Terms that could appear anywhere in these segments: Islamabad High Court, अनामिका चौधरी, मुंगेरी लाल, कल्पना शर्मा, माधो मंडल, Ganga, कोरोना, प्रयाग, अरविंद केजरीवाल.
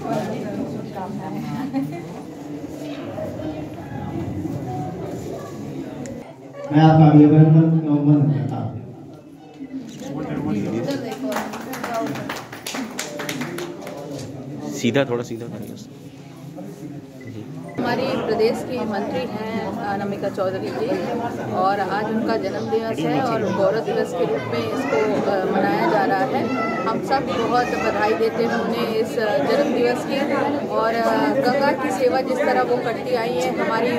मैं आपका अभिनंदन करता हूँ। सीधा थोड़ा सीधा हमारे प्रदेश के मंत्री हैं अनामिका चौधरी जी और आज उनका जन्मदिवस है और गौरव दिवस के रूप में इसको मनाया जा रहा है। हम सब बहुत बधाई देते हैं उन्हें इस जन्मदिवस की। और गंगा की सेवा जिस तरह वो करती आई है, हमारी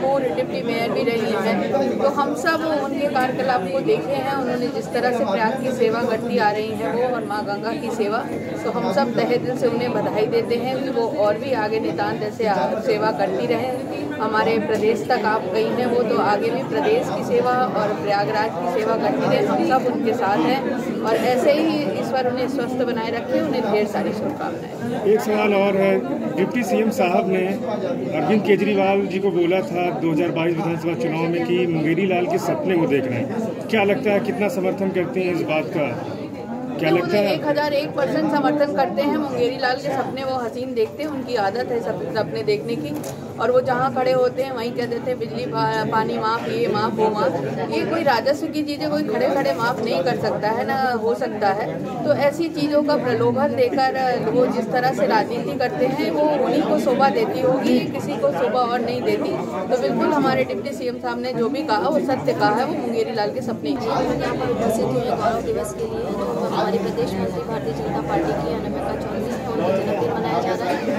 पूर्व डिप्टी मेयर भी रही हैं, तो हम सब उनके कार्यकलाप को देखे हैं। उन्होंने जिस तरह से प्रयाग की सेवा करती आ रही हैं वो और माँ गंगा की सेवा, तो हम सब तहे दिल से उन्हें बधाई देते हैं कि वो और भी आगे नितान्त ऐसे सेवा करती रहें। हमारे प्रदेश तक आप गई हैं वो, तो आगे भी प्रदेश की सेवा और प्रयागराज की सेवा करती रहे। हम सब उनके साथ हैं और ऐसे ही ईश्वर उन्हें स्वस्थ बनाए रखें। उन्हें ढेर सारी शुभकामनाएं। एक सवाल और है, डिप्टी सीएम साहब ने अरविंद केजरीवाल जी को बोला था 2022 विधानसभा चुनाव में कि मुंगेरी लाल के सपने को देख रहे हैं, क्या लगता है कितना समर्थन करते हैं इस बात का? क्या लगता है 1001% समर्थन करते हैं। मुंगेरी लाल के सपने वो हसीन देखते हैं, उनकी आदत है सपने देखने की। और वो जहाँ खड़े होते हैं वहीं कह देते हैं बिजली पानी माफ, ये माफ वो माफ। ये कोई राजस्व की चीज़ें कोई खड़े खड़े माफ नहीं कर सकता है ना हो सकता है। तो ऐसी चीज़ों का प्रलोभन देकर वो जिस तरह से राजनीति करते हैं वो उन्हीं को शोभा देती होगी, किसी को शोभा और नहीं देती। तो बिल्कुल हमारे डिप्टी सीएम साहब ने जो भी कहा वो सत्य कहा है। वो मुंगेरी लाल के सपने गौरव दिवस के लिए हमारे प्रदेश मंत्री भारतीय जनता पार्टी की अनामिका चौधरी का जन्मदिन मनाया जा रहा है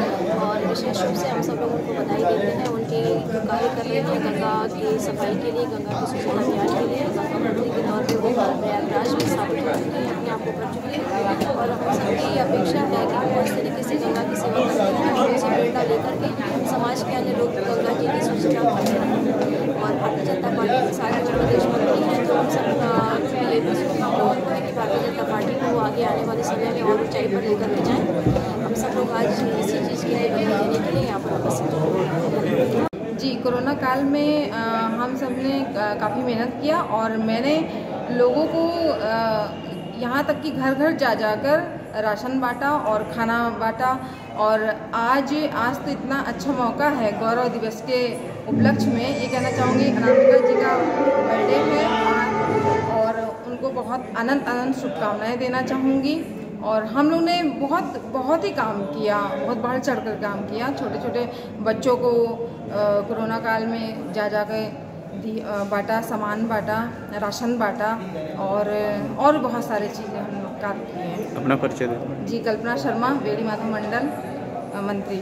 और विशेष रूप से हम सब लोग उनको बधाई देते हैं। उनके जो कार्य कर रहे हैं गंगा की सफाई के लिए, गंगा के स्वच्छता अभियान के लिए, गंगा मंत्री के तौर पर वो प्रयागराज में साबित हो चुकी है, अपने आप को कर चुकी है। और हम सबकी अपेक्षा है कि वो इस तरीके से गंगा की सेवा करते हैं और उनसे प्रेरणा लेकर के समाज के अन्य लोग गंगा जी की स्वच्छता करते हैं। और भारतीय जनता पार्टी के सारे प्रदेश मंत्री हैं तो हम सबका आगे आने वाले समय में और ऊंचाई पर लेकर के जाएं। हम सब लोग आज इसी चीज़ के लिए बधाई देने के लिए यहाँ पर उपस्थित जी। कोरोना काल में हम सब ने काफ़ी मेहनत किया और मैंने लोगों को यहाँ तक कि घर घर जा जाकर राशन बांटा और खाना बांटा। और आज तो इतना अच्छा मौका है गौरव दिवस के उपलक्ष्य में। ये कहना चाहूँगी अनामिका जी का बर्थडे है और उनको बहुत आनंद शुभकामनाएं देना चाहूँगी। और हम लोग ने बहुत ही काम किया, बहुत बढ़ चढ़ कर काम किया। छोटे छोटे बच्चों को कोरोना काल में जा के बांटा, सामान बांटा, राशन बांटा और बहुत सारी चीज़ें हम लोग काम किए हैं। अपना परिचय जी, कल्पना शर्मा, बेड़ी माधो मंडल मंत्री।